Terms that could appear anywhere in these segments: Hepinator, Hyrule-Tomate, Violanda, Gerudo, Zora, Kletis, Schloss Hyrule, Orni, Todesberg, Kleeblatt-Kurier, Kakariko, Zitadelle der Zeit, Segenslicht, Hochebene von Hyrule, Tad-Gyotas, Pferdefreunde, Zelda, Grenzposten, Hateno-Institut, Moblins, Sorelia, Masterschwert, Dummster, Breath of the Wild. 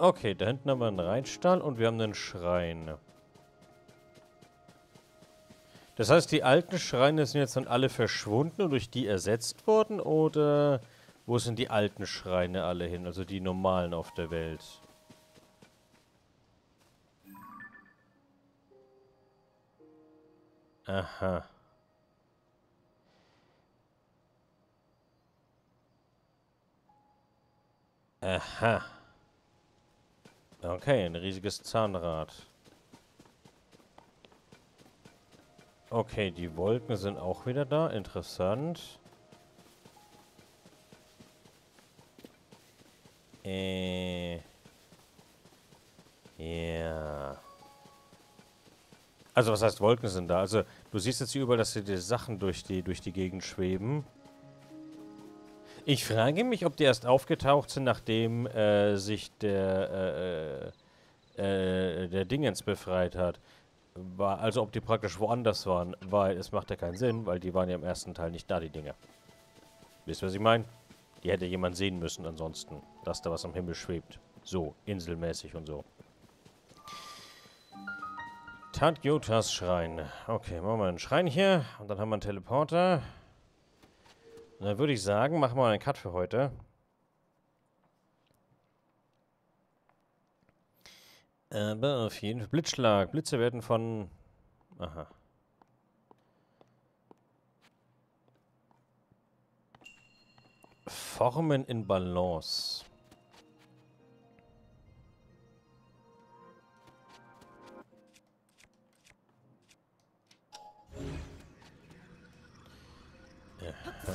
Okay, da hinten haben wir einen Reinstall und wir haben einen Schrein. Das heißt, die alten Schreine sind jetzt dann alle verschwunden und durch die ersetzt worden? Oder wo sind die alten Schreine alle hin? Also die normalen auf der Welt. Aha. Aha. Okay, ein riesiges Zahnrad. Okay, die Wolken sind auch wieder da. Interessant. Ja. Also, was heißt Wolken sind da? Also, du siehst jetzt hier überall, dass die Sachen durch die Gegend schweben. Ich frage mich, ob die erst aufgetaucht sind, nachdem sich der Dingens befreit hat. Also ob die praktisch woanders waren, weil es macht ja keinen Sinn, weil die waren ja im ersten Teil nicht da, die Dinger. Wisst ihr, was ich meine? Die hätte jemand sehen müssen ansonsten, dass da was am Himmel schwebt. So, inselmäßig und so. Tad-Gyotas Schrein. Okay, machen wir einen Schrein hier und dann haben wir einen Teleporter. Und dann würde ich sagen, machen wir einen Cut für heute. Aber auf jeden Fall. Blitzschlag. Blitze werden von... Aha. Formen in Balance. Aha.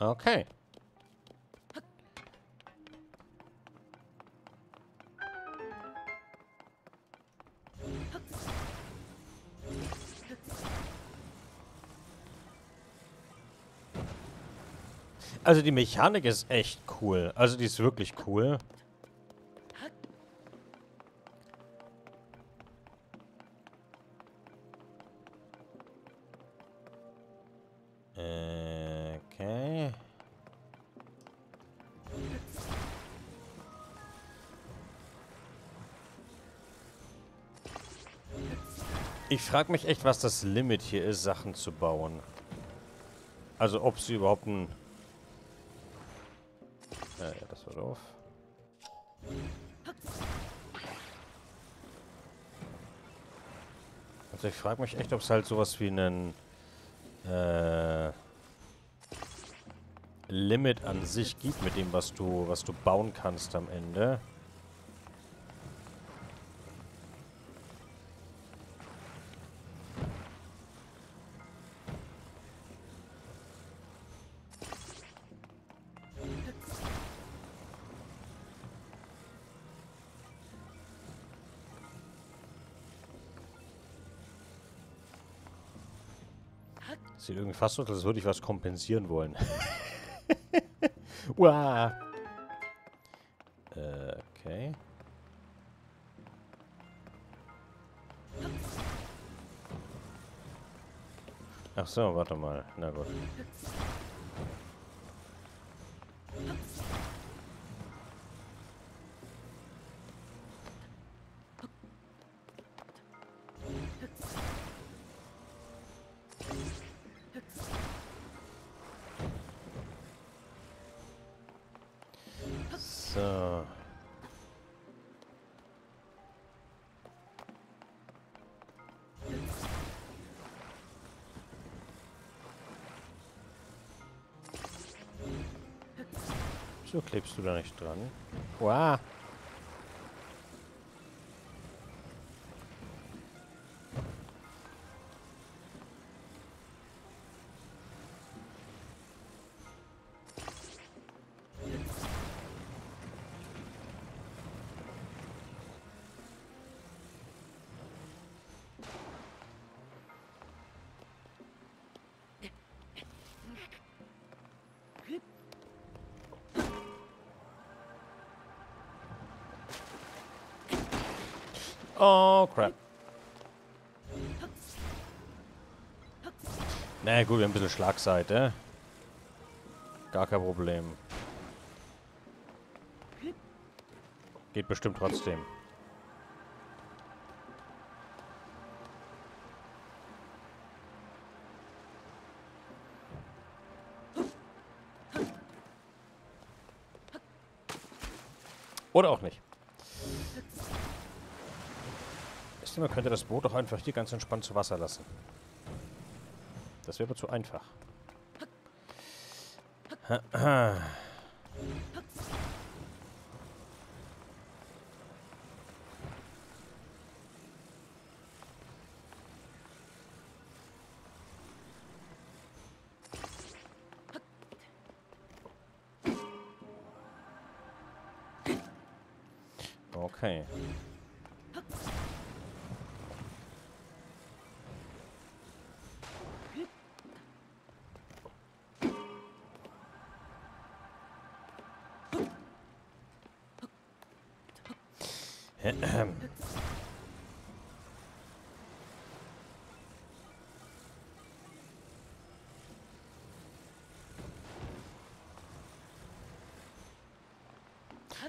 Okay. Okay. Also die Mechanik ist echt cool. Also die ist wirklich cool. Ich frage mich echt, was das Limit hier ist, Sachen zu bauen. Also, ob sie überhaupt ein... Ja, das war doof. Also, ich frage mich echt, ob es halt sowas wie einen... Limit an sich gibt mit dem, was du bauen kannst am Ende. Sieht irgendwie fast so aus, als würde ich was kompensieren wollen. Wow. Okay. Ach so, warte mal. Na gut. Wieso klebst du da nicht dran? Wow. Oh, crap. Na gut, wir haben ein bisschen Schlagseite. Gar kein Problem. Geht bestimmt trotzdem. Oder auch nicht. Man könnte das Boot doch einfach hier ganz entspannt zu Wasser lassen. Das wäre aber zu einfach. Okay.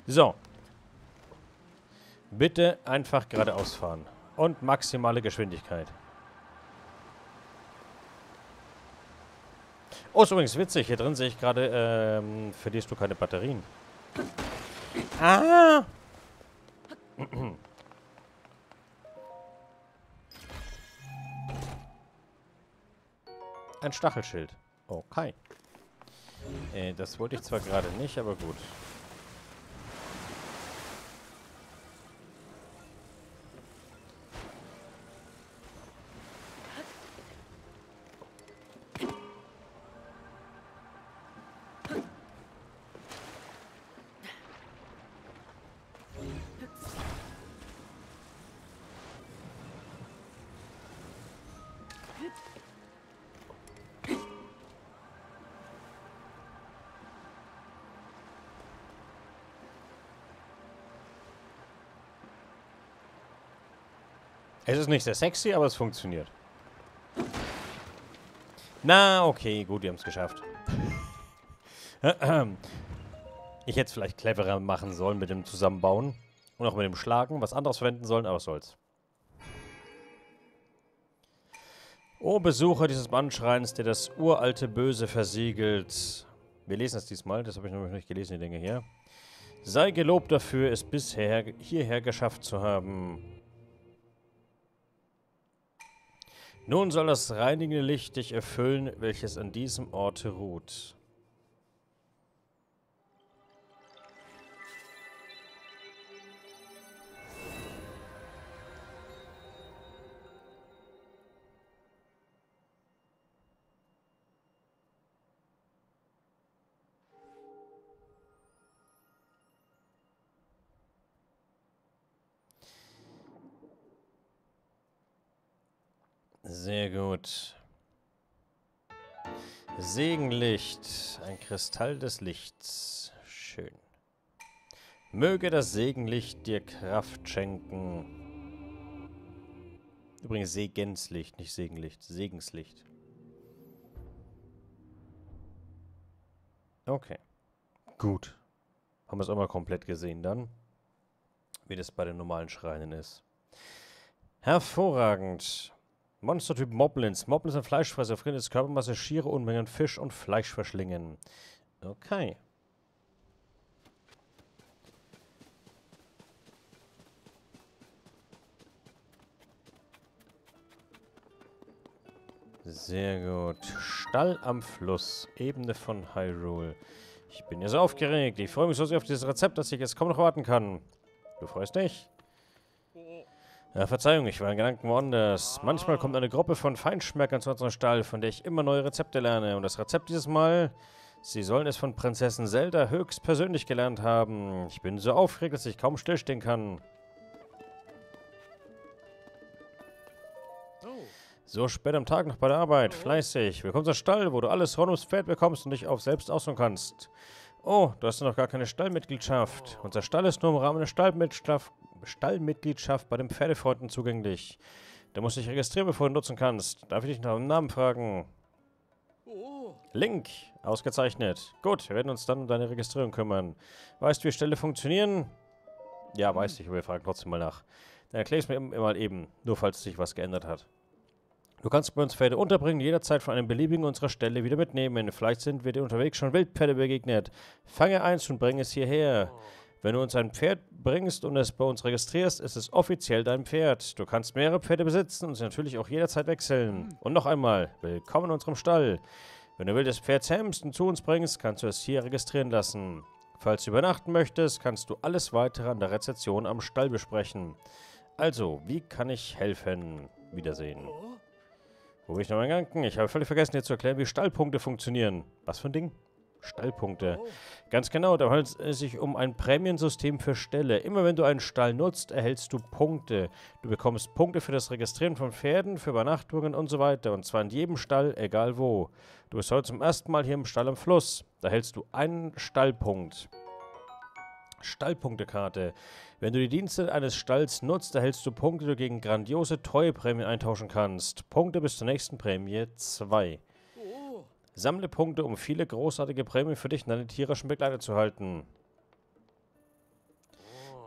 So. Bitte einfach geradeaus fahren. Und maximale Geschwindigkeit. Oh, ist übrigens witzig. Hier drin sehe ich gerade, verlierst du keine Batterien. Ah! Ein Stachelschild. Okay. Das wollte ich zwar gerade nicht, aber gut. Es ist nicht sehr sexy, aber es funktioniert. Na, okay, gut, wir haben es geschafft. Ich hätte es vielleicht cleverer machen sollen mit dem Zusammenbauen. Und auch mit dem Schlagen. Was anderes verwenden sollen, aber was soll's. Oh, Besucher dieses Bandschreins, der das uralte Böse versiegelt. Wir lesen es diesmal. Das habe ich nämlich nicht gelesen, die Dinge hier. Sei gelobt dafür, es bisher hierher geschafft zu haben. Nun soll das reinigende Licht dich erfüllen, welches an diesem Orte ruht. Sehr gut. Segenlicht. Ein Kristall des Lichts. Schön. Möge das Segenlicht dir Kraft schenken. Übrigens Segenslicht, nicht Segenlicht. Segenslicht. Okay. Gut. Haben wir es auch mal komplett gesehen dann. Wie das bei den normalen Schreinen ist. Hervorragend. Monstertyp Moblins. Moblins sind Fleischfresser, aufgrund des Körpermasse schiere Unmengen Fisch und Fleisch verschlingen. Okay. Sehr gut. Stall am Fluss. Ebene von Hyrule. Ich bin ja so aufgeregt. Ich freue mich so sehr auf dieses Rezept, dass ich jetzt kaum noch warten kann. Du freust dich? Ja, Verzeihung, ich war in Gedanken woanders. Manchmal kommt eine Gruppe von Feinschmeckern zu unserem Stall, von der ich immer neue Rezepte lerne. Und das Rezept dieses Mal... Sie sollen es von Prinzessin Zelda höchstpersönlich gelernt haben. Ich bin so aufgeregt, dass ich kaum stillstehen kann. So spät am Tag noch bei der Arbeit. Fleißig. Willkommen zum Stall, wo du alles rund ums Pferd bekommst und dich auf selbst aussuchen kannst. Oh, du hast noch gar keine Stallmitgliedschaft. Unser Stall ist nur im Rahmen der Stallmitgliedschaft bei den Pferdefreunden zugänglich. Du musst dich registrieren, bevor du nutzen kannst. Darf ich dich nach dem Namen fragen? Link. Ausgezeichnet. Gut, wir werden uns dann um deine Registrierung kümmern. Weißt du, wie Ställe funktionieren? Ja, weiß ich, aber wir fragen trotzdem mal nach. Dann erkläre ich es mir mal eben, nur falls sich was geändert hat. Du kannst bei uns Pferde unterbringen, jederzeit von einem beliebigen unserer Ställe wieder mitnehmen. Vielleicht sind wir dir unterwegs schon Wildpferde begegnet. Fange eins und bring es hierher. Wenn du uns ein Pferd bringst und es bei uns registrierst, ist es offiziell dein Pferd. Du kannst mehrere Pferde besitzen und sie natürlich auch jederzeit wechseln. Und noch einmal, willkommen in unserem Stall. Wenn du wildes Pferd zähmst und zu uns bringst, kannst du es hier registrieren lassen. Falls du übernachten möchtest, kannst du alles weitere an der Rezeption am Stall besprechen. Also, wie kann ich helfen? Wiedersehen. Wo bin ich noch in Gedanken? Ich habe völlig vergessen, dir zu erklären, wie Stallpunkte funktionieren. Was für ein Ding? Stallpunkte. Ganz genau, da handelt es sich um ein Prämiensystem für Ställe. Immer wenn du einen Stall nutzt, erhältst du Punkte. Du bekommst Punkte für das Registrieren von Pferden, für Übernachtungen und so weiter. Und zwar in jedem Stall, egal wo. Du bist heute zum ersten Mal hier im Stall am Fluss. Da erhältst du einen Stallpunkt. Stallpunktekarte. Wenn du die Dienste eines Stalls nutzt, erhältst du Punkte, die du gegen grandiose Toy-Prämien eintauschen kannst. Punkte bis zur nächsten Prämie 2. Sammle Punkte, um viele großartige Prämien für dich und deine tierischen Begleiter zu halten.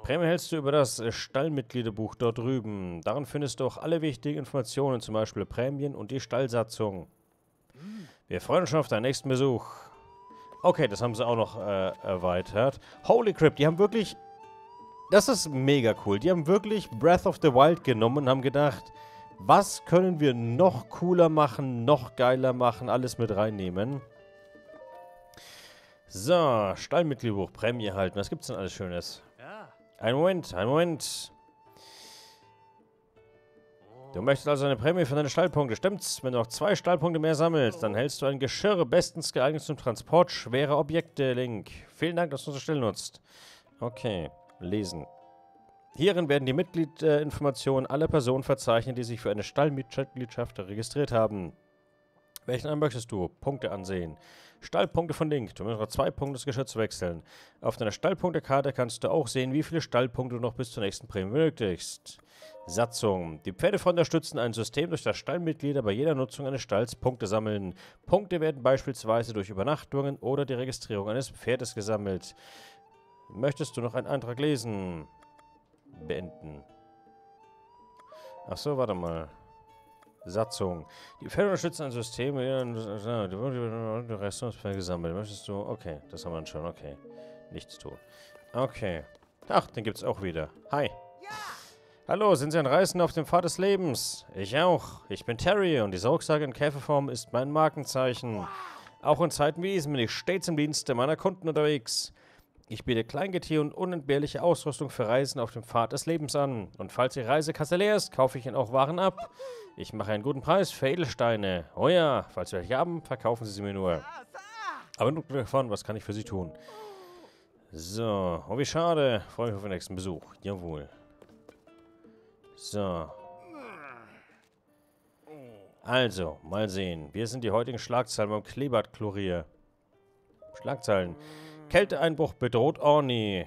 Prämie hältst du über das Stallmitgliederbuch dort drüben. Darin findest du auch alle wichtigen Informationen, zum Beispiel Prämien und die Stallsatzung. Wir freuen uns schon auf deinen nächsten Besuch. Okay, das haben sie auch noch erweitert. Holy crap, die haben wirklich... Das ist mega cool. Die haben wirklich Breath of the Wild genommen und haben gedacht... Was können wir noch cooler machen, noch geiler machen, alles mit reinnehmen? So, Stallmitgliederbuch, Prämie halten. Was gibt's denn alles Schönes? Einen Moment, einen Moment. Du möchtest also eine Prämie für deine Stallpunkte, stimmt's? Wenn du noch 2 Stallpunkte mehr sammelst, dann hältst du ein Geschirr bestens geeignet zum Transport schwerer Objekte, Link. Vielen Dank, dass du unsere Stelle nutzt. Okay, lesen. Hierin werden die Mitgliedinformationen aller Personen verzeichnet, die sich für eine Stallmitgliedschaft registriert haben. Welchen einen möchtest du? Punkte ansehen. Stallpunkte von Link. Du musst noch 2 Punkte das Geschirr zu wechseln. Auf deiner Stallpunktekarte kannst du auch sehen, wie viele Stallpunkte du noch bis zur nächsten Prämie benötigst. Satzung. Die Pferdefreunde unterstützen ein System, durch das Stallmitglieder bei jeder Nutzung eines Stalls Punkte sammeln. Punkte werden beispielsweise durch Übernachtungen oder die Registrierung eines Pferdes gesammelt. Möchtest du noch einen Antrag lesen? Beenden. Achso, warte mal. Satzung. Die Pferde unterstützen ein System. Die Restaurantspferde gesammelt. Möchtest du? Okay, das haben wir schon. Okay. Nichts tun. Okay. Ach, den gibt's auch wieder. Hi. Ja. Hallo, sind Sie ein Reisender auf dem Pfad des Lebens? Ich auch. Ich bin Terry und diese Rucksack in Käferform ist mein Markenzeichen. Wow. Auch in Zeiten wie diesen bin ich stets im Dienste meiner Kunden unterwegs. Ich biete Kleingetier und unentbehrliche Ausrüstung für Reisen auf dem Pfad des Lebens an. Und falls Ihre Reisekasse leer ist, kaufe ich Ihnen auch Waren ab. Ich mache einen guten Preis für Edelsteine. Oh ja, falls Sie welche haben, verkaufen Sie sie mir nur. Aber genug davon, was kann ich für Sie tun? So, oh wie schade. Freue mich auf den nächsten Besuch. Jawohl. So. Also, mal sehen. Wir sind die heutigen Schlagzeilen beim Kleeblatt-Kurier. Schlagzeilen. Kälteeinbruch bedroht Orni.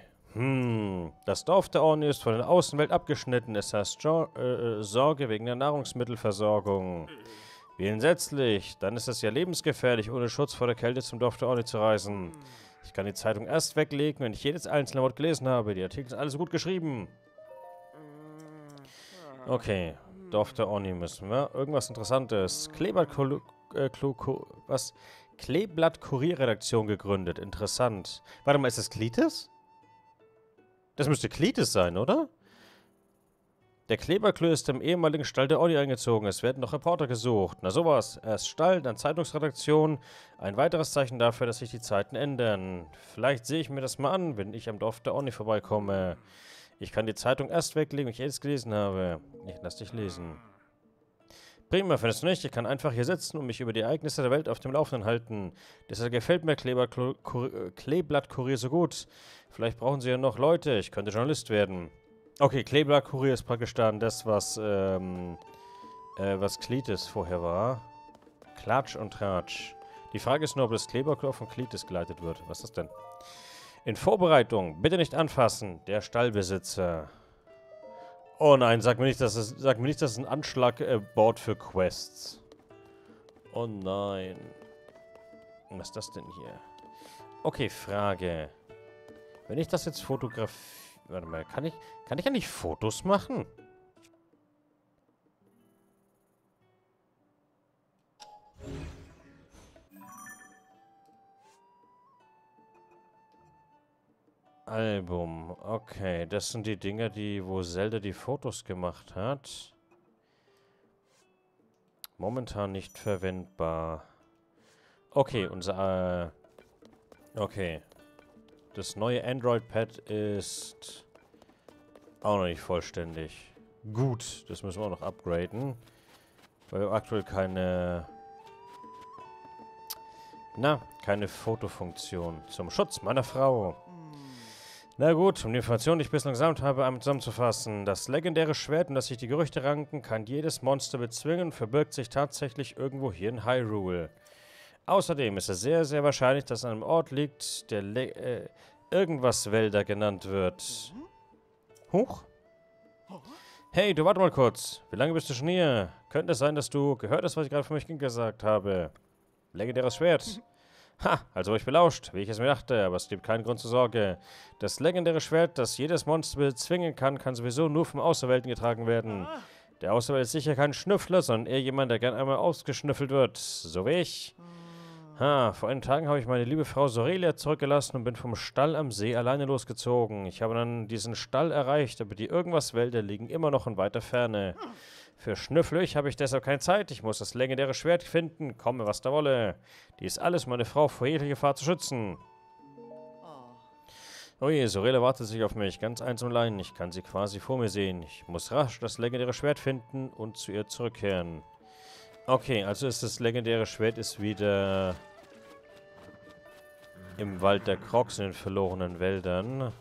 Das Dorf der Orni ist von der Außenwelt abgeschnitten. Es heißt Sorge wegen der Nahrungsmittelversorgung. Wie entsetzlich. Dann ist es ja lebensgefährlich, ohne Schutz vor der Kälte zum Dorf der Orni zu reisen. Ich kann die Zeitung erst weglegen, wenn ich jedes einzelne Wort gelesen habe. Die Artikel sind alles gut geschrieben. Okay. Dorf der Orni müssen wir. Irgendwas Interessantes. Was? Kleeblatt-Kurier-Redaktion gegründet. Interessant. Warte mal, ist das Kletis? Das müsste Kletis sein, oder? Der Kleeblatt-Kurier ist im ehemaligen Stall der Olli eingezogen. Es werden noch Reporter gesucht. Na sowas. Erst Stall, dann Zeitungsredaktion. Ein weiteres Zeichen dafür, dass sich die Zeiten ändern. Vielleicht sehe ich mir das mal an, wenn ich am Dorf der Olli vorbeikomme. Ich kann die Zeitung erst weglegen, wenn ich es gelesen habe. Ich lass dich lesen. Prima, findest du nicht? Ich kann einfach hier sitzen und mich über die Ereignisse der Welt auf dem Laufenden halten. Deshalb gefällt mir Kleeblatt-Kurier so gut. Vielleicht brauchen sie ja noch Leute. Ich könnte Journalist werden. Okay, Kleeblatt-Kurier ist praktisch dann das, was Kletis vorher war. Klatsch und Tratsch. Die Frage ist nur, ob das Kleeblatt-Kurier von Kletis geleitet wird. Was ist das denn? In Vorbereitung. Bitte nicht anfassen. Der Stallbesitzer. Oh nein, sag mir nicht, dass es, ein Anschlagboard für Quests. Oh nein. Was ist das denn hier? Okay, Frage. Wenn ich das jetzt fotografiere... Warte mal, kann ich ja nicht Fotos machen? Album. Okay, das sind die Dinger, wo Zelda die Fotos gemacht hat. Momentan nicht verwendbar. Okay, unser... okay. Das neue Android-Pad ist auch noch nicht vollständig. Gut, das müssen wir auch noch upgraden. Weil wir aktuell keine Fotofunktion zum Schutz meiner Frau. Na gut, um die Informationen, die ich bislang gesammelt habe, einmal zusammenzufassen. Das legendäre Schwert, um das sich die Gerüchte ranken, kann jedes Monster bezwingen, verbirgt sich tatsächlich irgendwo hier in Hyrule. Außerdem ist es sehr, sehr wahrscheinlich, dass es an einem Ort liegt, der irgendwas Wälder genannt wird. Huch. Hey, du warte mal kurz. Wie lange bist du schon hier? Könnte es sein, dass du gehört hast, was ich gerade für mich gesagt habe? Legendäres Schwert. Ha, also war ich belauscht, wie ich es mir dachte, aber es gibt keinen Grund zur Sorge. Das legendäre Schwert, das jedes Monster bezwingen kann, kann sowieso nur vom Auserwählten getragen werden. Der Auserwählte ist sicher kein Schnüffler, sondern eher jemand, der gern einmal ausgeschnüffelt wird. So wie ich. Ha, vor einigen Tagen habe ich meine liebe Frau Sorelia zurückgelassen und bin vom Stall am See alleine losgezogen. Ich habe dann diesen Stall erreicht, aber die Irgendwas-Wälder liegen immer noch in weiter Ferne. Für Schnüfflöch habe ich deshalb keine Zeit. Ich muss das legendäre Schwert finden, komme was da wolle. Dies alles, meine Frau vor jeglicher Gefahr zu schützen. Oh je, Sorelia wartet sich auf mich, ganz eins und allein. Ich kann sie quasi vor mir sehen. Ich muss rasch das legendäre Schwert finden und zu ihr zurückkehren. Okay, also ist das legendäre Schwert wieder... im Wald der Crocs, in den verlorenen Wäldern.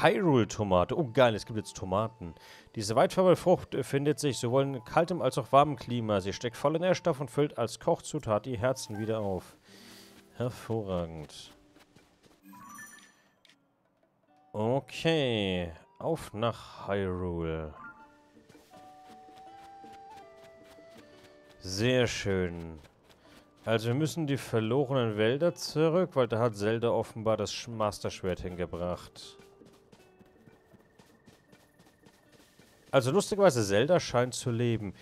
Hyrule-Tomate. Oh geil, es gibt jetzt Tomaten. Diese weitverbreitete Frucht findet sich sowohl in kaltem als auch warmem Klima. Sie steckt voller Nährstoff und füllt als Kochzutat die Herzen wieder auf. Hervorragend. Okay, auf nach Hyrule. Sehr schön. Also wir müssen die verlorenen Wälder zurück, weil da hat Zelda offenbar das Masterschwert hingebracht. Also lustigerweise, Zelda scheint zu leben.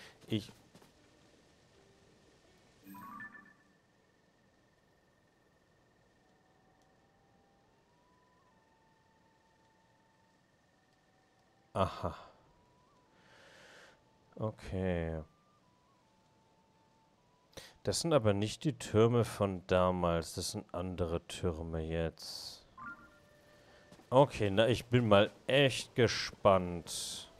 Aha. Okay. Das sind aber nicht die Türme von damals. Das sind andere Türme jetzt. Okay, na, ich bin mal echt gespannt.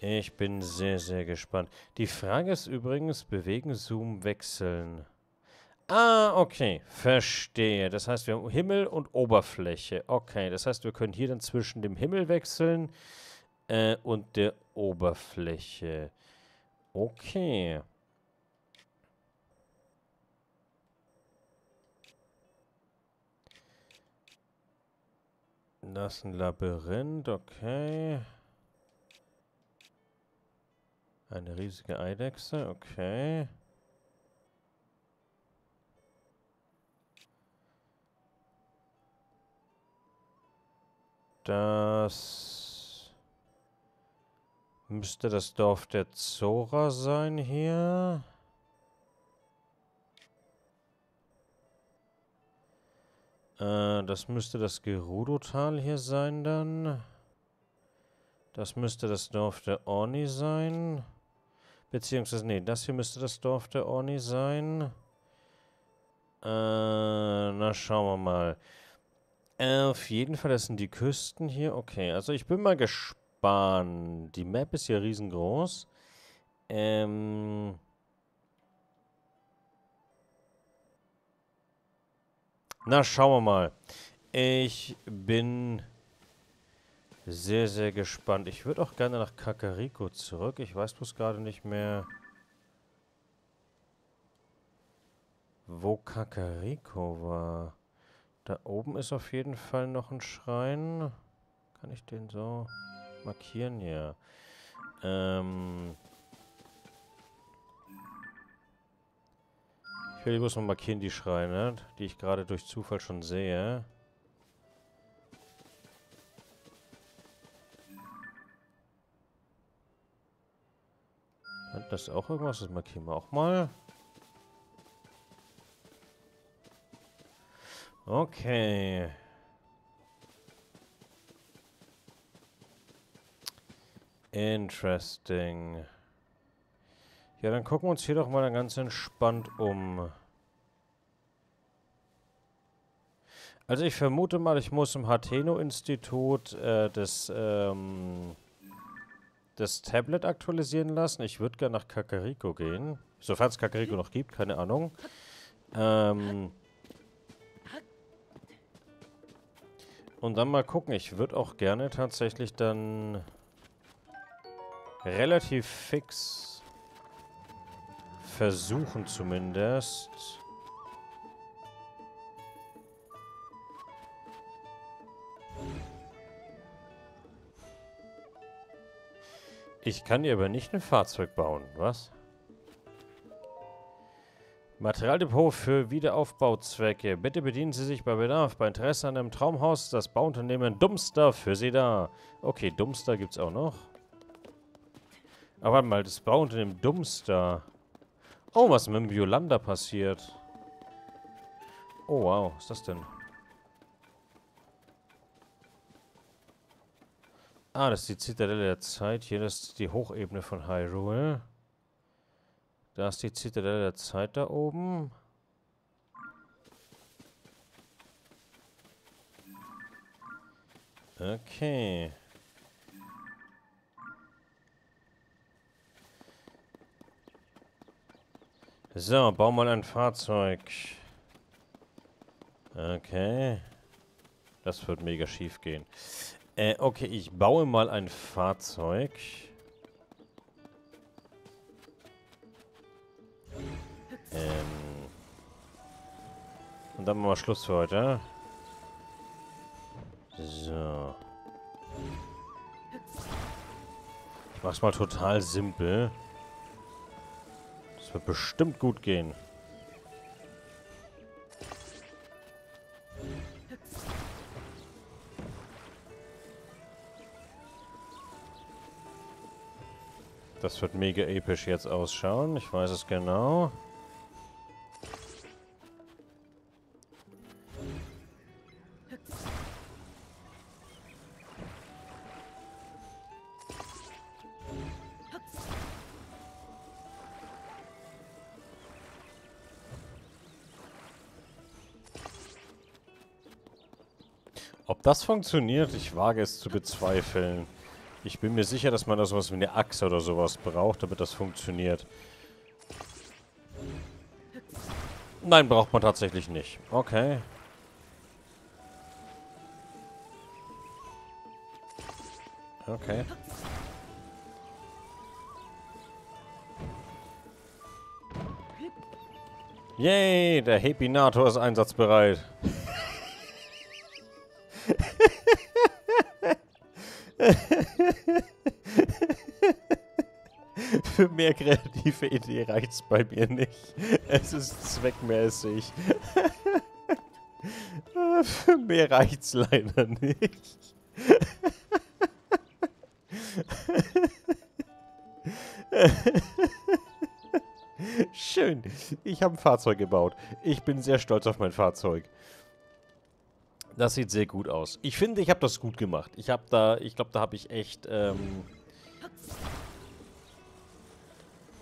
Ich bin sehr, sehr gespannt. Die Frage ist übrigens, bewegen, Zoom, wechseln. Ah, okay. Verstehe. Das heißt, wir haben Himmel und Oberfläche. Okay, das heißt, wir können hier dann zwischen dem Himmel wechseln und der Oberfläche. Okay. Das ist ein Labyrinth, okay. Eine riesige Eidechse, okay. Das müsste das Dorf der Zora sein hier. Das müsste das Gerudo-Tal hier sein dann. Das müsste das Dorf der Orni sein. Beziehungsweise, nee, das hier müsste das Dorf der Orni sein. Na, schauen wir mal. Auf jeden Fall, das sind die Küsten hier. Okay, also ich bin mal gespannt. Die Map ist ja riesengroß. Na, schauen wir mal. Ich bin sehr, sehr gespannt. Ich würde auch gerne nach Kakariko zurück. Ich weiß bloß gerade nicht mehr, wo Kakariko war. Da oben ist auf jeden Fall noch ein Schrein. Kann ich den so markieren? Ja. Ich will bloß mal markieren die Schreine, die ich gerade durch Zufall schon sehe. Das ist auch irgendwas, das markieren wir auch mal. Okay. Interesting. Ja, dann gucken wir uns hier doch mal dann ganz entspannt um. Also ich vermute mal, ich muss im Hateno-Institut das Tablet aktualisieren lassen. Ich würde gerne nach Kakariko gehen. Sofern es Kakariko noch gibt, keine Ahnung. Und dann mal gucken. Ich würde auch gerne tatsächlich dann relativ fix versuchen zumindest. Ich kann hier aber nicht ein Fahrzeug bauen. Was? Materialdepot für Wiederaufbauzwecke. Bitte bedienen Sie sich bei Bedarf. Bei Interesse an einem Traumhaus ist das Bauunternehmen Dummster für Sie da. Okay, Dummster gibt's auch noch. Aber warte mal, das Bauunternehmen Dummster. Oh, was mit dem Violanda passiert. Oh, wow. Was ist das denn? Ah, das ist die Zitadelle der Zeit. Hier, das ist die Hochebene von Hyrule. Da ist die Zitadelle der Zeit da oben. Okay. So, bau mal ein Fahrzeug. Okay. Das wird mega schief gehen. Okay, ich baue mal ein Fahrzeug. Und dann machen wir Schluss für heute. So. Ich mach's mal total simpel. Das wird bestimmt gut gehen. Das wird mega episch jetzt ausschauen. Ich weiß es genau. Ob das funktioniert, ich wage es zu bezweifeln. Ich bin mir sicher, dass man da sowas wie eine Achse oder sowas braucht, damit das funktioniert. Nein, braucht man tatsächlich nicht. Okay. Okay. Yay, der Hepinator ist einsatzbereit. Für mehr kreative Idee reicht's bei mir nicht. Es ist zweckmäßig. Für mehr reicht's leider nicht. Schön. Ich habe ein Fahrzeug gebaut. Ich bin sehr stolz auf mein Fahrzeug. Das sieht sehr gut aus. Ich finde, ich habe das gut gemacht. Ich habe da, ich glaube, da habe ich echt,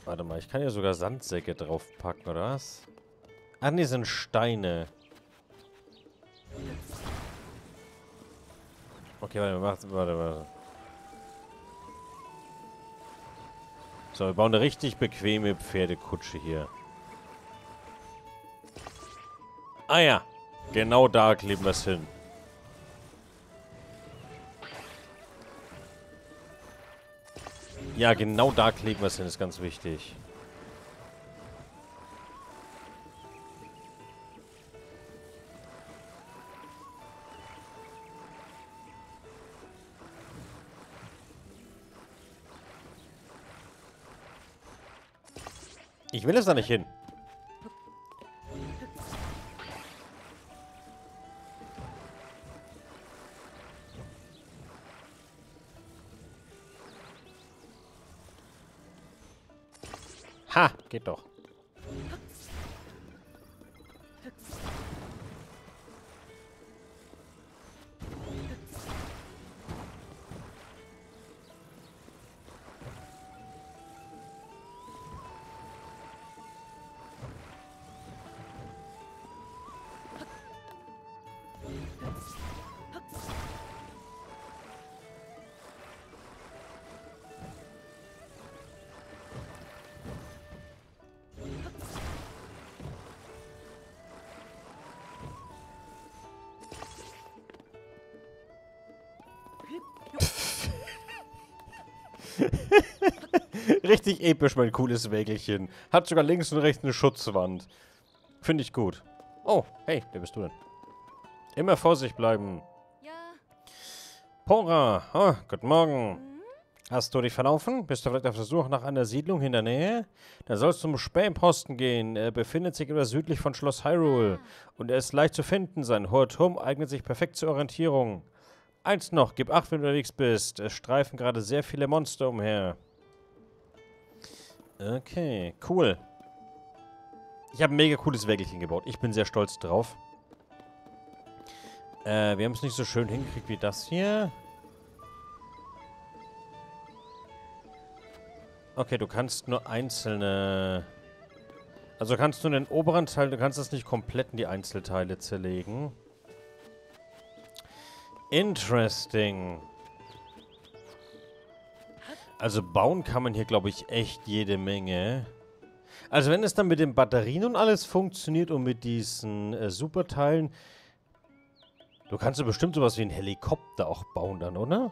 warte mal, ich kann ja sogar Sandsäcke draufpacken, oder was? Ah, ne, sind Steine. Okay, warte. So, wir bauen eine richtig bequeme Pferdekutsche hier. Ah ja, genau da kleben wir es hin. Ja, genau da kleben wir es hin, ist ganz wichtig. Ich will es da nicht hin. Ha, geht doch. Richtig episch, mein cooles Wägelchen. Hat sogar links und rechts eine Schutzwand. Finde ich gut. Oh, hey, wer bist du denn? Immer vorsichtig bleiben. Ja. Pora, oh, guten Morgen. Mhm. Hast du dich verlaufen? Bist du vielleicht auf der Suche nach einer Siedlung in der Nähe? Dann sollst du zum Spähposten gehen. Er befindet sich etwas südlich von Schloss Hyrule. Und er ist leicht zu finden. Sein hoher Turm eignet sich perfekt zur Orientierung. Eins noch, gib acht, wenn du unterwegs bist. Es streifen gerade sehr viele Monster umher. Okay, cool. Ich habe ein mega cooles Wägelchen gebaut. Ich bin sehr stolz drauf. Wir haben es nicht so schön hingekriegt wie das hier. Okay, du kannst nur einzelne... Also kannst du den oberen Teil... Du kannst das nicht komplett in die Einzelteile zerlegen. Interesting. Also bauen kann man hier, glaube ich, echt jede Menge. Also wenn es dann mit den Batterien und alles funktioniert und mit diesen Superteilen... Du kannst ja bestimmt sowas wie einen Helikopter auch bauen dann, oder?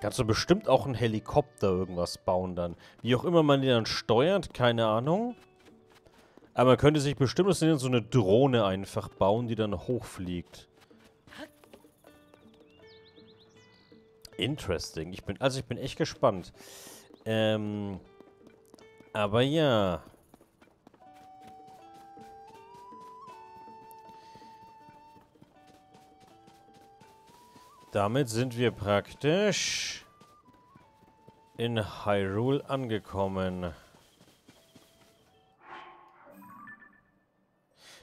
Kannst du bestimmt auch einen Helikopter irgendwas bauen dann. Wie auch immer man den dann steuert, keine Ahnung. Aber man könnte sich bestimmt so eine Drohne einfach bauen, die dann hochfliegt. Interesting. Ich bin echt gespannt. Aber ja... Damit sind wir praktisch in Hyrule angekommen.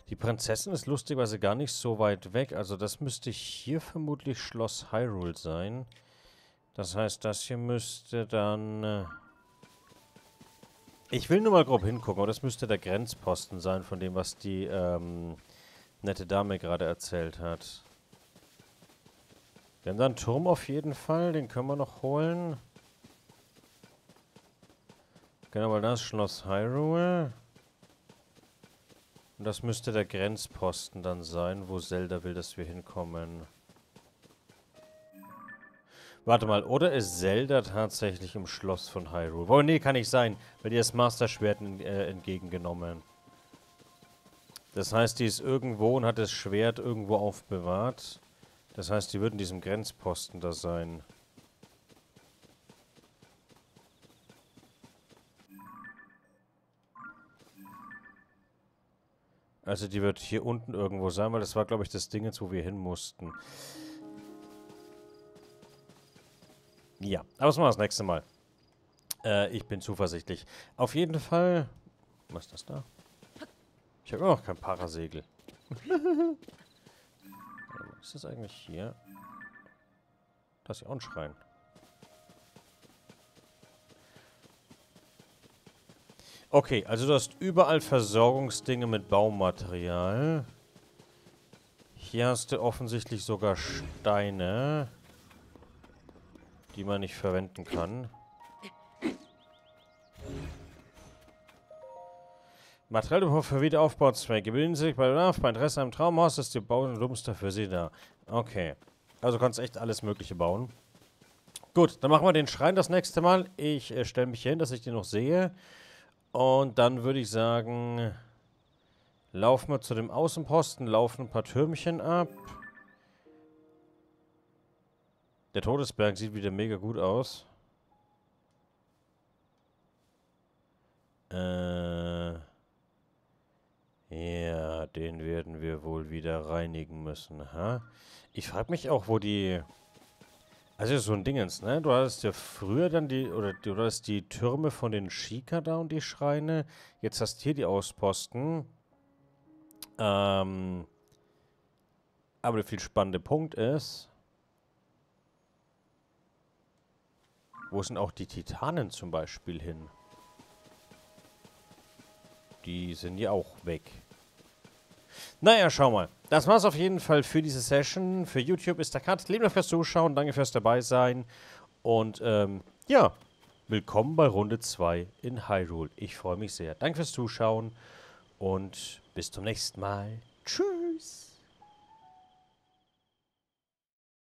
Die Prinzessin ist lustigerweise gar nicht so weit weg. Also das müsste hier vermutlich Schloss Hyrule sein. Das heißt, das hier müsste dann... Ich will nur mal grob hingucken, aber das müsste der Grenzposten sein von dem, was die nette Dame gerade erzählt hat. Wir haben da einen Turm auf jeden Fall, den können wir noch holen. Genau, weil das ist Schloss Hyrule. Und das müsste der Grenzposten dann sein, wo Zelda will, dass wir hinkommen. Warte mal, oder ist Zelda tatsächlich im Schloss von Hyrule? Oh nee, kann nicht sein, weil die das Master-Schwert entgegengenommen. Das heißt, die ist irgendwo und hat das Schwert irgendwo aufbewahrt. Das heißt, die würden in diesem Grenzposten da sein. Also die wird hier unten irgendwo sein, weil das war, glaube ich, das Ding jetzt, wo wir hin mussten. Ja, aber das machen wir das nächste Mal. Ich bin zuversichtlich. Auf jeden Fall... Was ist das da? Ich habe immer noch kein Parasegel. Ist das eigentlich hier? Das ist ja auch ein Schrein. Okay, also du hast überall Versorgungsdinge mit Baumaterial. Hier hast du offensichtlich sogar Steine, die man nicht verwenden kann. Material für Wiederaufbauzwecke. Bilden Sie sich bei Bedarf, bei Interesse am Traumhaus, ist der Bau ein Dummster für Sie da. Okay. Also kannst echt alles Mögliche bauen. Gut, dann machen wir den Schrein das nächste Mal. Ich stelle mich hier hin, dass ich den noch sehe. Und dann würde ich sagen, laufen wir zu dem Außenposten, laufen ein paar Türmchen ab. Der Todesberg sieht wieder mega gut aus. Ja, den werden wir wohl wieder reinigen müssen, ha? Ich frage mich auch, wo die... Also so ein Dingens, ne? Du hattest ja früher dann die... Oder du hattest die Türme von den Shika da und die Schreine. Jetzt hast du hier die Ausposten. Aber der viel spannende Punkt ist... Wo sind auch die Titanen zum Beispiel hin? Die sind ja auch weg. Naja, schau mal. Das war's auf jeden Fall für diese Session. Für YouTube ist der Cut. Lieben Dank fürs Zuschauen. Danke fürs Dabeisein. Und ja, willkommen bei Runde 2 in Hyrule. Ich freue mich sehr. Danke fürs Zuschauen und bis zum nächsten Mal. Tschüss.